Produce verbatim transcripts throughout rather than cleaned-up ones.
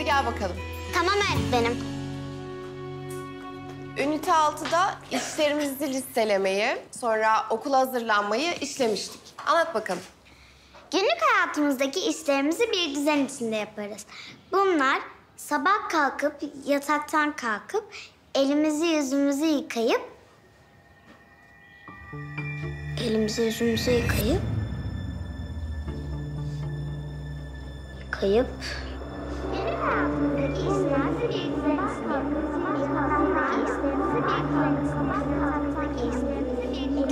Hadi gel bakalım. Tamam öğretmenim. Ünite altıda işlerimizi listelemeyi, sonra okula hazırlanmayı işlemiştik. Anlat bakalım. Günlük hayatımızdaki işlerimizi bir düzen içinde yaparız. Bunlar sabah kalkıp, yataktan kalkıp, elimizi yüzümüzü yıkayıp... Elimizi yüzümüzü yıkayıp... Yıkayıp... Günlük hayatımızdaki işlerimizi bir düzen içinde yaparız.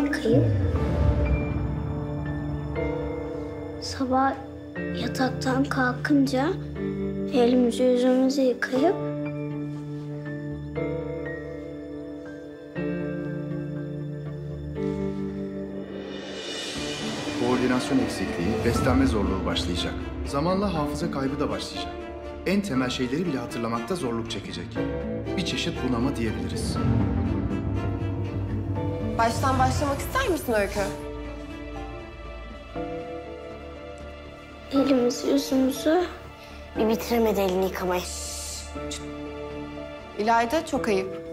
Yıkayıp... Sabah yataktan kalkınca elimizi yüzümüzü yıkayıp koordinasyon eksikliği, beslenme zorluğu başlayacak. Zamanla hafıza kaybı da başlayacak. En temel şeyleri bile hatırlamakta zorluk çekecek. Bir çeşit bunama diyebiliriz. Baştan başlamak ister misin Öykü? Elimizi, yüzümüzü... Bir bitiremedi elini yıkamayı. İlayda, çok ayıp.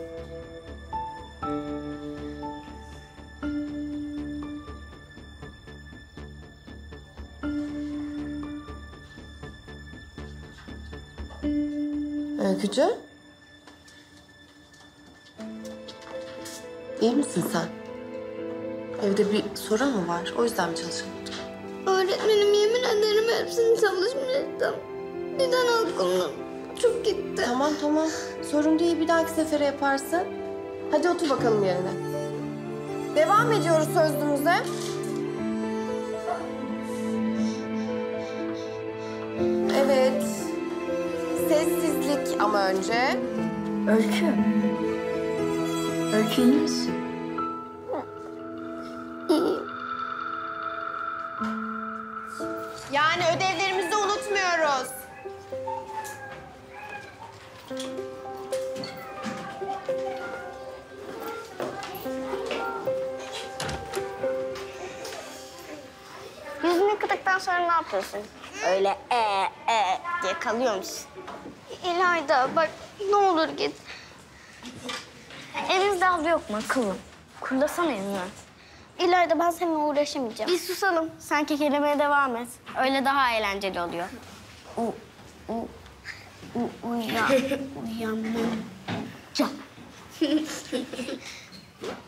Öykücüğüm. İyi misin sen? Evde bir sorun mu var? O yüzden mi çalışamadın? Öğretmenim, yemin ederim hepsini çalışmayacaktım. Neden aklımdan çok gitti. Tamam tamam. Sorun değil, bir dahaki sefere yaparsın. Hadi otur bakalım yerine. Devam ediyoruz sözlüğümüze. Evet. Sessizlik ama önce. Öykü. Öykü iyi misin? İyiyim. Yani ödevlerimizi unutmuyoruz. Yüzünü yıkadıktan sonra ne yapıyorsun? Öyle ee ee diye kalıyor musun? İlayda bak ne olur git. Elinizde havlu yok mu akıllım? Kurulasana elini. İlayda ben seninle uğraşamayacağım. Biz susalım. Sen kekelemeye devam et. Öyle daha eğlenceli oluyor. U, u, u, uyan, uyanmayacağım.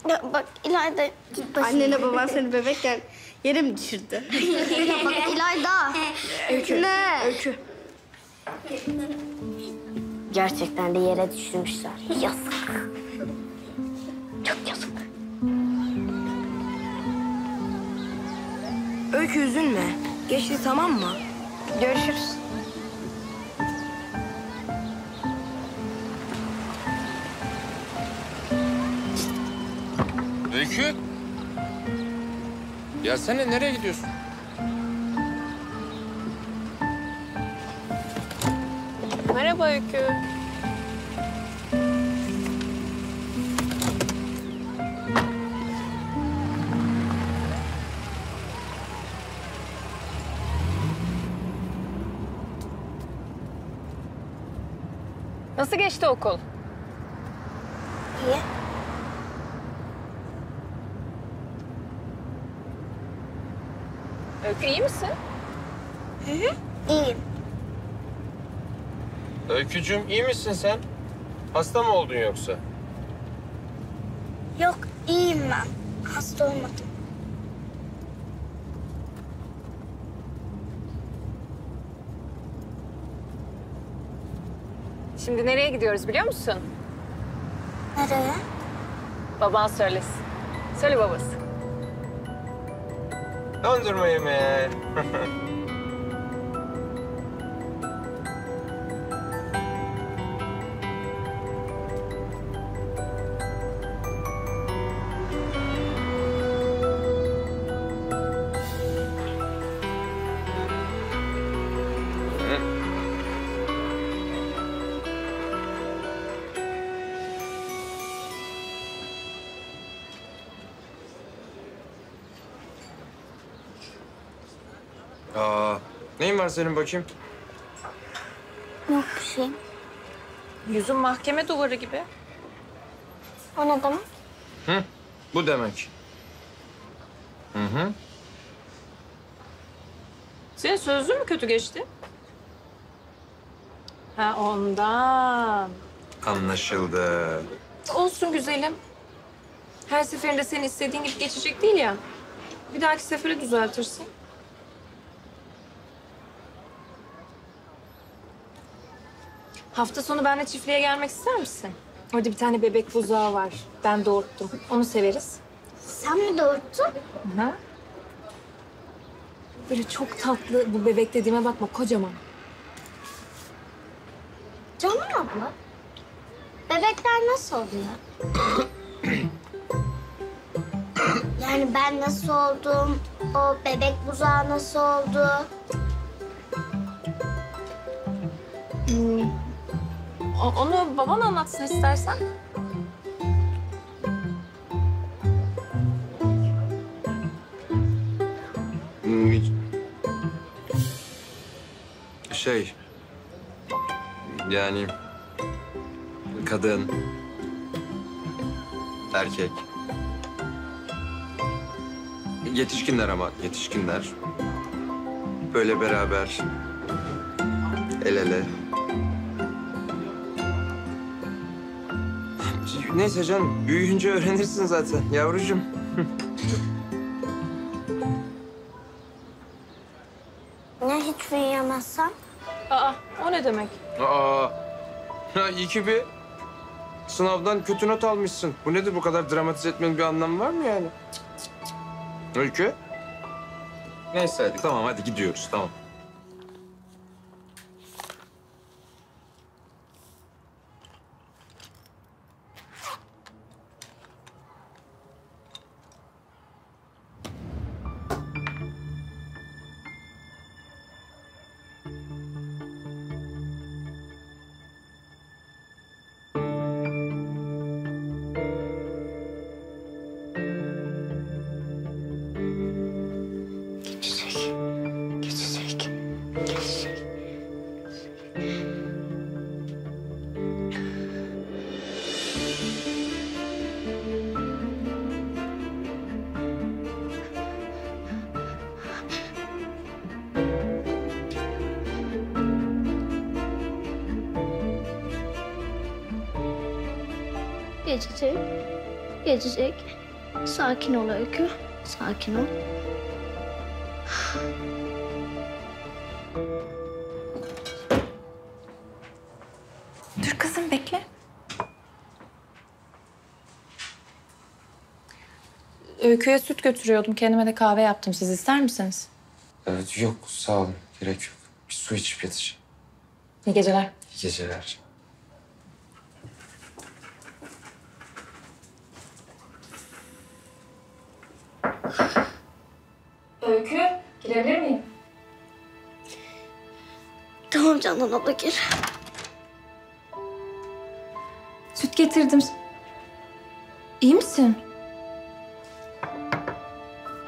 Ya bak İlayda git başına. Annene baban seni bebekken yere mi düşürdü? Ya bak İlayda. Öykü. Ne? Öykü. Gerçekten de yere düşürmüşler. Yazık. Çok yazık. Öykü üzülme. Geçti tamam mı? Görüşürüz. Öykü. Ya sen de nereye gidiyorsun? Merhaba Öykü. Nasıl geçti okul? İyi. Öykü iyi misin? Hı hı. İyiyim. Öykücüğüm iyi misin sen? Hasta mı oldun yoksa? Yok iyiyim ben. Hasta olmadım. Şimdi nereye gidiyoruz biliyor musun? Nereye? Baban söylesin. Söyle babası. Dondurma yemeğe. Aa, neyin var senin bakayım? Yok bir şey. Yüzün mahkeme duvarı gibi. O ne demek? Hı, bu demek. Hı hı. Senin sözlü mü kötü geçti? Ha, ondan. Anlaşıldı. Olsun güzelim. Her seferinde senin istediğin gibi geçecek değil ya. Bir dahaki sefere düzeltirsin. Hafta sonu benimle çiftliğe gelmek ister misin? Orada bir tane bebek buzağı var. Ben doğurttum. Onu severiz. Sen mi doğurttun? Hı. Böyle çok tatlı. Bu bebek dediğime bakma. Kocaman. Canım abla. Bebekler nasıl oluyor? Yani ben nasıl oldum? O bebek buzağı nasıl oldu? Hmm. Onu baban anlatsın istersen. Şey... Yani... Kadın... Erkek... Yetişkinler ama, yetişkinler. Böyle beraber... El ele... Neyse canım, büyüyünce öğrenirsin zaten yavrucuğum. Ne hiç büyüyemezsem? Aa, o ne demek? Aa, iyi ki bir sınavdan kötü not almışsın. Bu nedir, bu kadar dramatize etmenin bir anlamı var mı yani? Öykü. Neyse hadi, tamam hadi gidiyoruz, tamam. Geçecek, geçecek. Sakin ol Öykü, sakin ol. Dur kızım, bekle. Öykü'ye süt götürüyordum, kendime de kahve yaptım. Siz ister misiniz? Evet, yok sağ olun, gerek yok. Bir su içip yatacağım. İyi geceler. İyi geceler. Öykü, girebilir miyim? Tamam Candan abla, gir. Süt getirdim. İyi misin?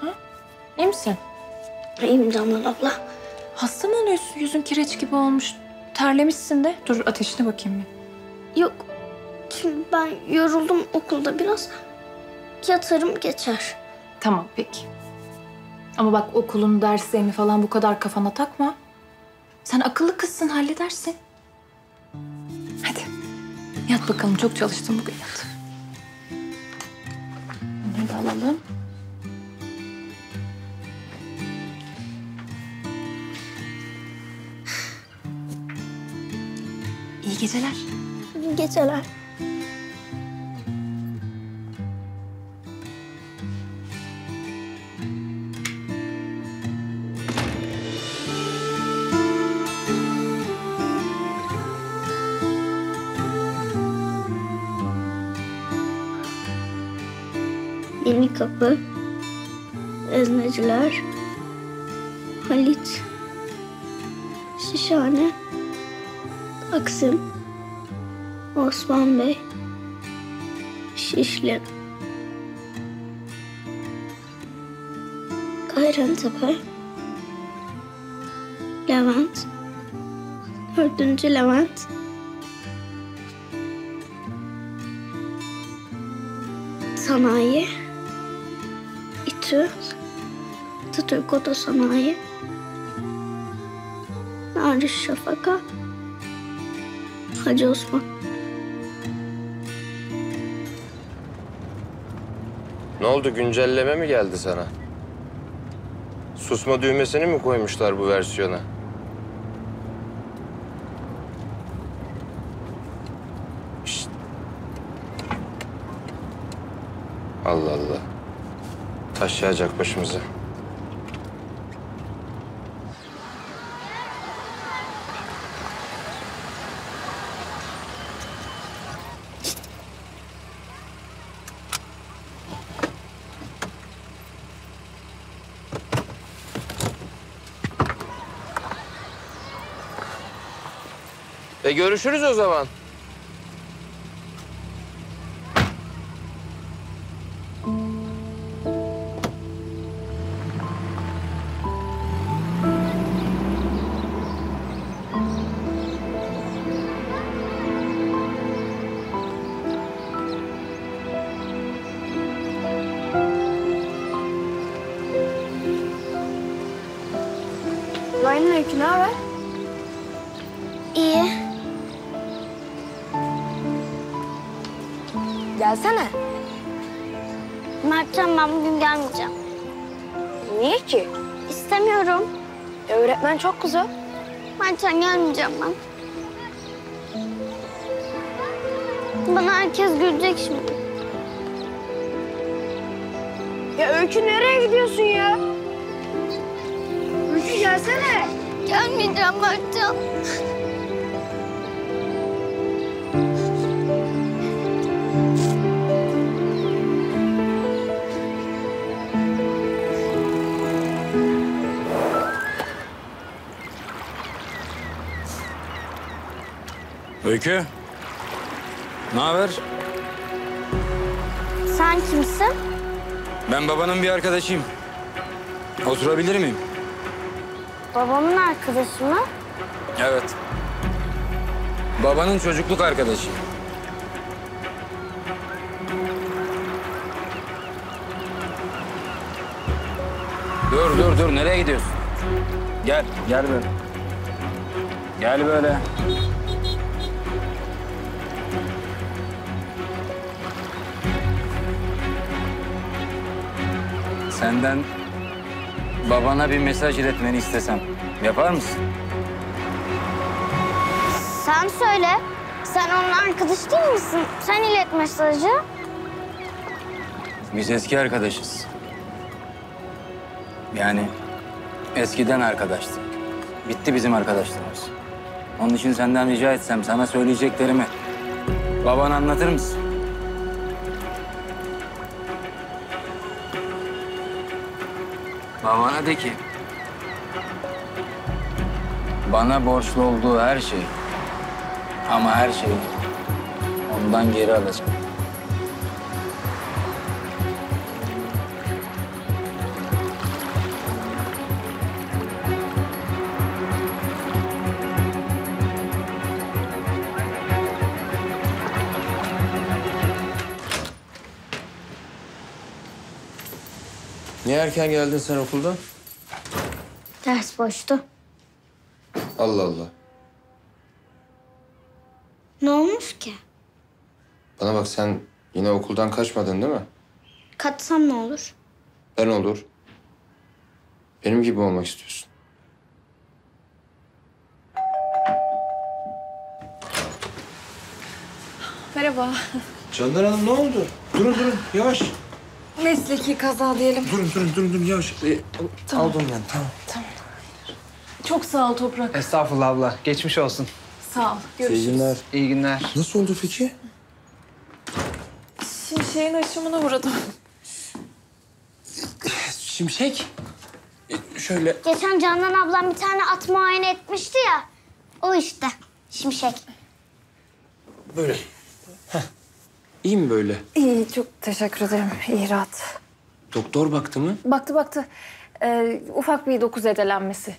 Ha? İyi misin? İyiyim Candan abla. Hasta mı oluyorsun? Yüzün kireç gibi olmuş. Terlemişsin de. Dur ateşine bakayım bir. Yok. Şimdi ben yoruldum okulda biraz. Yatarım geçer. Tamam peki. Ama bak okulun derslerini falan bu kadar kafana takma. Sen akıllı kızsın, halledersin. Hadi yat bakalım, çok çalıştın bugün, yat. Bunu da alalım. İyi geceler. İyi geceler. Yeni Kapı, Özneciler, Halit, Şişhane, Taksim, Osman Bey, Şişli, Kayrantepe, Levent, Dördüncü Levent. Sanayi. İTÜ. Atatürk Otosanayi. Darüşşafaka. Hacı Osman. Ne oldu? Güncelleme mi geldi sana? Susma düğmesini mi koymuşlar bu versiyona? Şişt. Allah Allah. Taş yağacak başımıza. E görüşürüz o zaman. Günaydın Öykü, ne haber? İyi. Gelsene. Mertcan, ben bugün gelmeyeceğim. Niye ki? İstemiyorum. E, öğretmen çok kuzu. Mertcan, gelmeyeceğim ben. Bana herkes gülecek şimdi. Ya Öykü, nereye gidiyorsun ya? Öykü, gelsene. Gelmeyeceğim Mertcan. Öykü, ne haber? Sen kimsin? Ben babanın bir arkadaşıyım. Oturabilir miyim? Babamın arkadaşı mı? Evet. Babanın çocukluk arkadaşı. Dur, dur, dur. Nereye gidiyorsun? Gel, gel böyle. Gel böyle. Senden babana bir mesaj iletmeni istesem yapar mısın? Sen söyle. Sen onun arkadaşı değil misin? Sen ilet mesajı. Biz eski arkadaşız. Yani eskiden arkadaştık. Bitti bizim arkadaşlığımız. Onun için senden rica etsem sana söyleyeceklerimi babana anlatır mısın? Babana de ki, bana borçlu olduğu her şey, ama her şeyi ondan geri alacağım. Niye erken geldin sen okuldan? Ders boştu. Allah Allah. Ne olmuş ki? Bana bak, sen yine okuldan kaçmadın değil mi? Kaçsam ne olur? Ben olur. Benim gibi olmak istiyorsun. Merhaba. Candan Hanım, ne oldu? Durun durun, yavaş. Mesleki kaza diyelim. Durun, durun, durun, durun. Yavaş. Tamam. Aldım ben, tamam. Tamam. Çok sağ ol Toprak. Estağfurullah abla. Geçmiş olsun. Sağ ol. Görüşürüz. İyi günler. İyi günler. Nasıl oldu peki? Şimşek'in aşımına uğradım. Şimşek? E, şöyle... Geçen Candan ablam bir tane at muayene etmişti ya. O işte. Şimşek. Böyle. Heh. İyi mi böyle? İyi, çok teşekkür ederim. İyi, rahat. Doktor baktı mı? Baktı, baktı. Ee, ufak bir dokuz edelenmesi.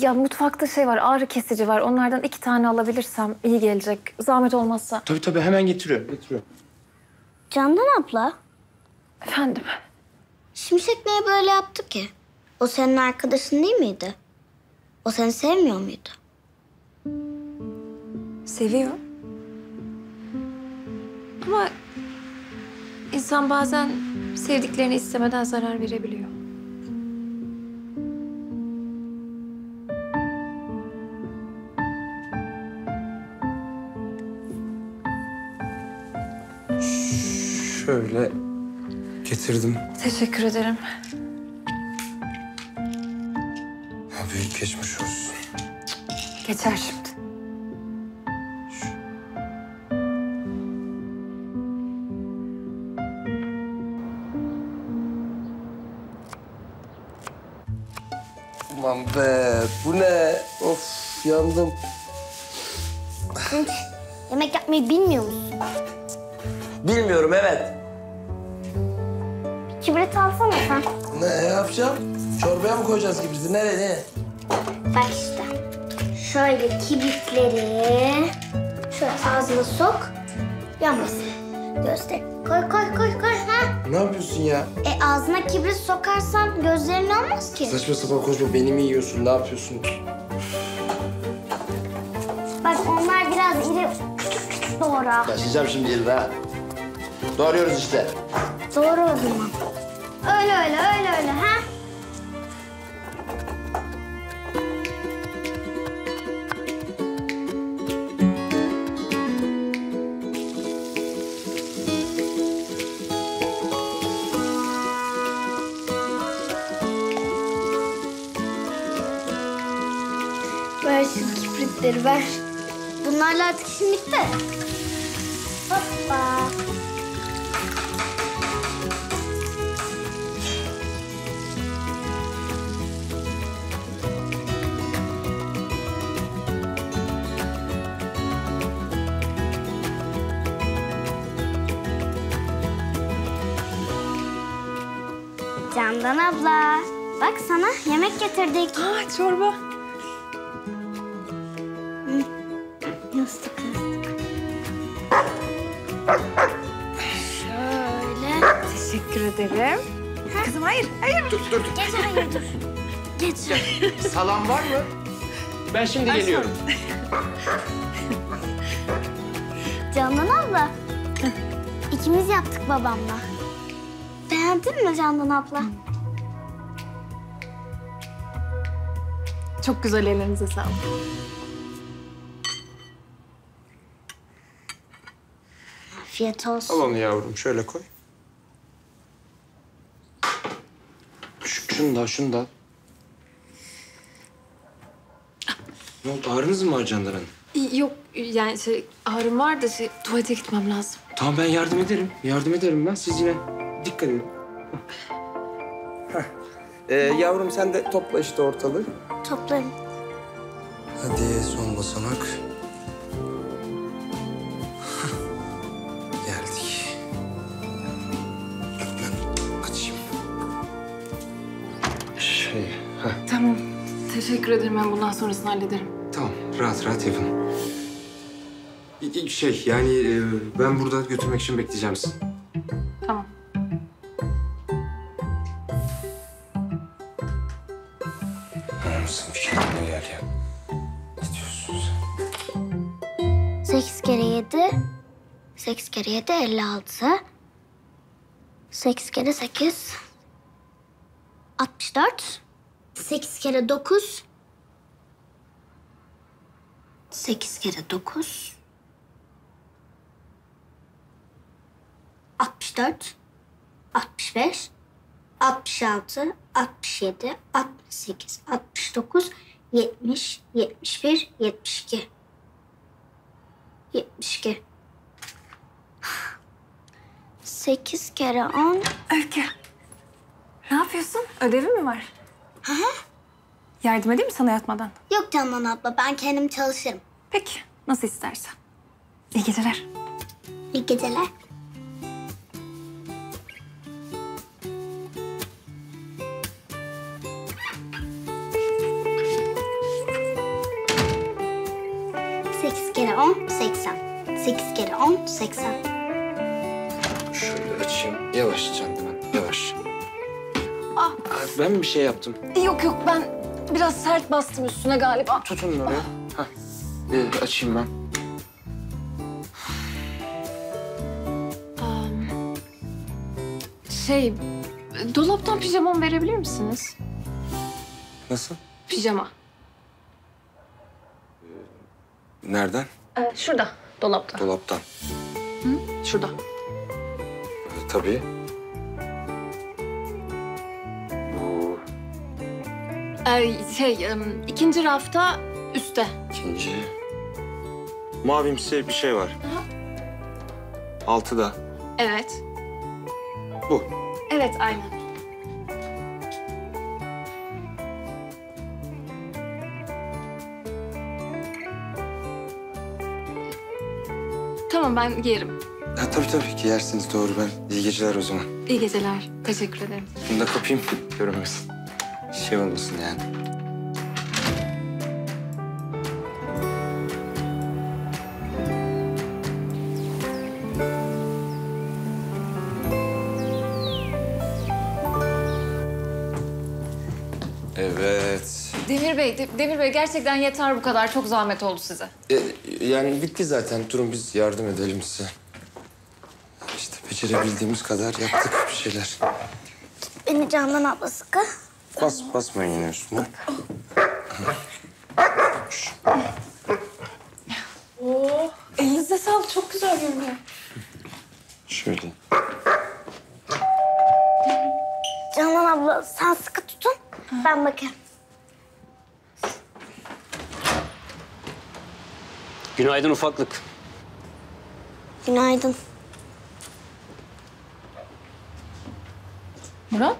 Ya mutfakta şey var, ağrı kesici var. Onlardan iki tane alabilirsem iyi gelecek. Zahmet olmazsa. Tabii tabii, hemen getiriyorum, getiriyorum. Candan abla. Efendim? Şimşek niye böyle yaptı ki? O senin arkadaşın değil miydi? O seni sevmiyor muydu? Seviyor. Ama insan bazen sevdiklerini istemeden zarar verebiliyor. Şöyle getirdim. Teşekkür ederim. Büyük geçmiş olsun. Geçer şimdi. Aman be, bu ne? Of, yandım. Yemek yapmayı bilmiyor musun? Bilmiyorum, evet. Kibrit alsana sen. Ne yapacağım? Çorbaya mı koyacağız kibriti? Nereye, ne? Bak işte. Şöyle kibritleri... Şöyle ağzına sok. Yanmasın. Göster. Koy, koy, koy, koy. Ha? Ne yapıyorsun ya? E ağzına kibrit sokarsan gözlerin olmaz ki. Saçma sapan konuşma. Beni mi yiyorsun? Ne yapıyorsun? Bak onlar biraz iri... Küçük küçük doğra. Başlayacağım şimdi iri ha. Doğruyoruz işte. Doğru o zaman. Öyle öyle, öyle öyle ha. Ver şu kibritleri, ver. Bunlarla artık şimdilik de. Hoppa. Candan abla, bak sana yemek getirdik. Aa, çorba. Yastık, yastık. Şöyle. Teşekkür ederim. Ha? Kızım hayır, hayır. Dur, dur, dur. Geç, hayır, dur. Geç. Salam var mı? Ben şimdi ben geliyorum. Candan abla, ikimiz yaptık babamla. Beğendin mi Candan abla? Çok güzel, ellerinize sağlık. Afiyet olsun. Al onu yavrum, şöyle koy. Şunu da, şunu da. Ne oldu, ağrınız mı var Candan Hanım? Yok, yani şey, ağrım var da şey, tuvalete gitmem lazım. Tamam, ben yardım ederim. Yardım ederim ben, siz yine dikkat edin. Ee, yavrum sen de topla işte ortalığı. Toplarım. Hadi son basamak. Geldik. Ben açayım. Şey. Heh. Tamam. Teşekkür ederim, ben bundan sonrasını hallederim. Tamam, rahat rahat yapın. Şey yani ben burada götürmek için bekleyeceğim sizi. Tamam. Sekiz kere yedi, elli altı. Sekiz kere sekiz, altmış dört. Sekiz kere dokuz. Sekiz kere dokuz. Altmış dört, altmış beş, altmış altı, altmış yedi, altmış sekiz, altmış dokuz, yetmiş, yetmiş bir, yetmiş iki. Yetmiş iki. Sekiz kere on. Öykü. Ne yapıyorsun? Ödevi mi var? Hı hı. Yardım edeyim mi sana yatmadan? Yok Candan abla, ben kendim çalışırım. Peki, nasıl istersen. İyi geceler. İyi geceler. on, seksen. sekiz kere on, seksen. Şöyle açayım. Yavaş canım, yavaş. Ah. Ben mi bir şey yaptım? Yok yok, ben biraz sert bastım üstüne galiba. Tutun böyle. Ah. Ee, açayım ben. Um, şey, dolaptan pijamamı verebilir misiniz? Nasıl? Pijama. Nereden? Ee, şurada, dolaptan. Dolaptan. Hı? Şurada. Ee, tabii. Bu... Ee, şey, ikinci rafta üstte. İkinci. Mavimsi bir şey var. Aha. Altıda. Evet. Bu. Evet, aynen. Tamam, ben giyerim. Ha, tabii tabii ki yersiniz, doğru ben. İyi geceler o zaman. İyi geceler, teşekkür ederim. Bunu da kapayım, görünmesin. Şey olmasın yani. Evet. Demir Bey, De- Demir Bey gerçekten yeter bu kadar. Çok zahmet oldu size. E Yani bitti zaten. Durun biz yardım edelim size. İşte becerebildiğimiz kadar yaptık bir şeyler. Tut beni Candan abla, sıkı. Bas, basmayın yine üstüne. Oo, elinize sağlık. Çok güzel görünüyor. Şöyle. Candan abla sen sıkı tutun. Ha. Ben bakayım. Günaydın ufaklık. Günaydın. Murat?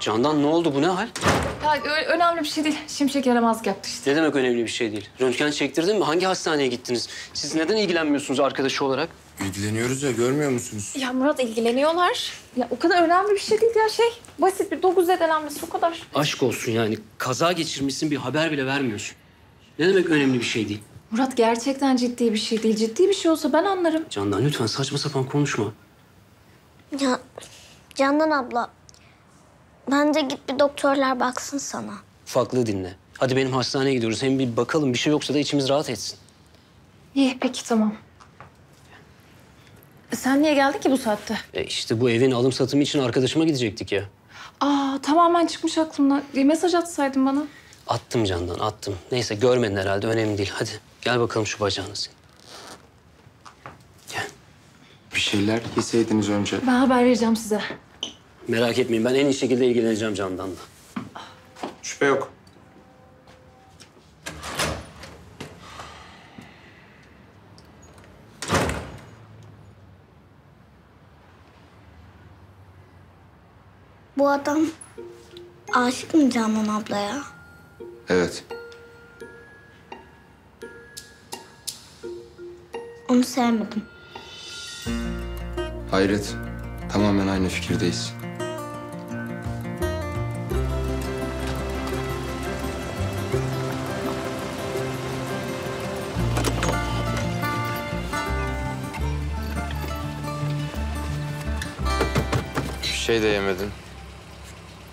Candan ne oldu? Bu ne hal? Ya, önemli bir şey değil. Şimşek yaramazlık yaptı işte. Ne demek önemli bir şey değil? Röntgen çektirdin mi? Hangi hastaneye gittiniz? Siz neden ilgilenmiyorsunuz arkadaşı olarak? İlgileniyoruz ya, görmüyor musunuz? Ya Murat ilgileniyorlar. Ya o kadar önemli bir şey değil ya şey. Basit bir dokuz zedelenmesi o kadar. Aşk olsun yani. Kaza geçirmişsin, bir haber bile vermiyorsun. Ne demek önemli bir şey değil? Murat gerçekten ciddi bir şey değil. Ciddi bir şey olsa ben anlarım. Candan lütfen saçma sapan konuşma. Ya Candan abla, bence git bir doktorlar baksın sana. Ufaklığı dinle. Hadi benim hastaneye gidiyoruz. Hem bir bakalım, bir şey yoksa da içimiz rahat etsin. İyi peki, tamam. Sen niye geldin ki bu saatte? E işte bu evin alım satımı için arkadaşıma gidecektik ya. Aa tamamen çıkmış aklımdan. Mesaj atsaydın bana. Attım Candan, attım. Neyse görmedin herhalde, önemli değil. Hadi gel bakalım şu bacağını sen. Gel. Bir şeyler yeseydiniz önce. Ben haber vereceğim size. Merak etmeyin, ben en iyi şekilde ilgileneceğim Candan'la. Şüphe yok. Bu adam aşık mı Canan ablaya? Evet. Onu sevmedim. Hayret. Tamamen aynı fikirdeyiz. Bir şey de yemedin.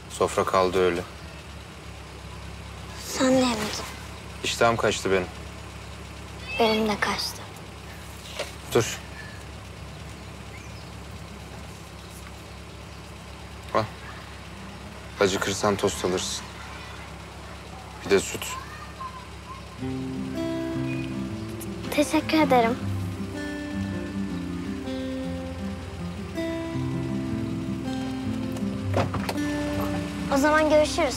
Sofra kaldı öyle. Sen de yemedin. İştahım kaçtı benim. Benim de kaçtı. Dur. Al. Acıkırsan tost alırsın. Bir de süt. Teşekkür ederim. O zaman görüşürüz.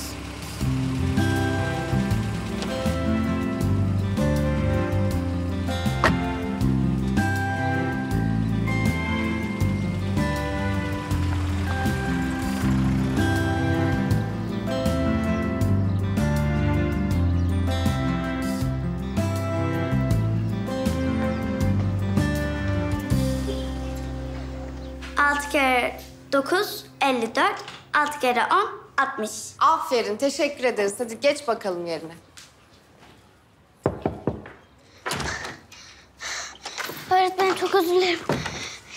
altı kere dokuz, elli dört. altı kere on, altmış. Aferin, teşekkür ederiz. Hadi geç bakalım yerine. Öğretmenim çok özür dilerim.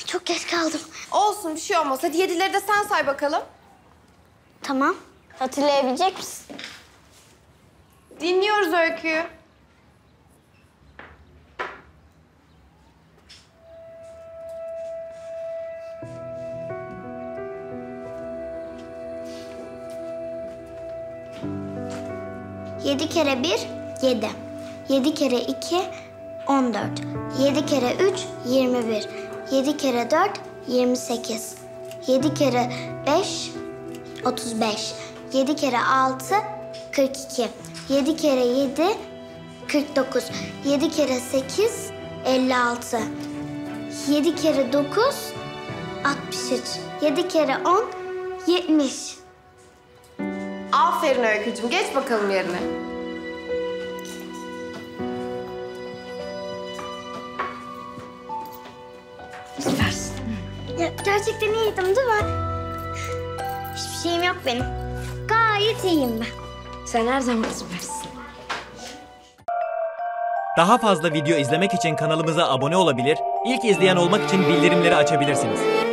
Çok geç kaldım. Olsun, bir şey olmaz. Hadi yedileri de sen say bakalım. Tamam. Hatırlayabilecek misin? Dinliyoruz Öykü'yü. Yedi kere bir, yedi. Yedi kere iki, on dört. Yedi kere üç, yirmi bir. Yedi kere dört, yirmi sekiz. Yedi kere beş, otuz beş. Yedi kere altı, kırk iki. Yedi kere yedi, kırk dokuz. Yedi kere sekiz, elli altı. Yedi kere dokuz, altmış üç. Yedi kere on, yetmiş. Aferin Öykücüğüm, geç bakalım yerine. Süpersin. Ya, gerçekten iyiydim değil mi? Hiçbir şeyim yok benim. Gayet iyiyim ben. Sen her zaman süpersin. Daha fazla video izlemek için kanalımıza abone olabilir, ilk izleyen olmak için bildirimleri açabilirsiniz.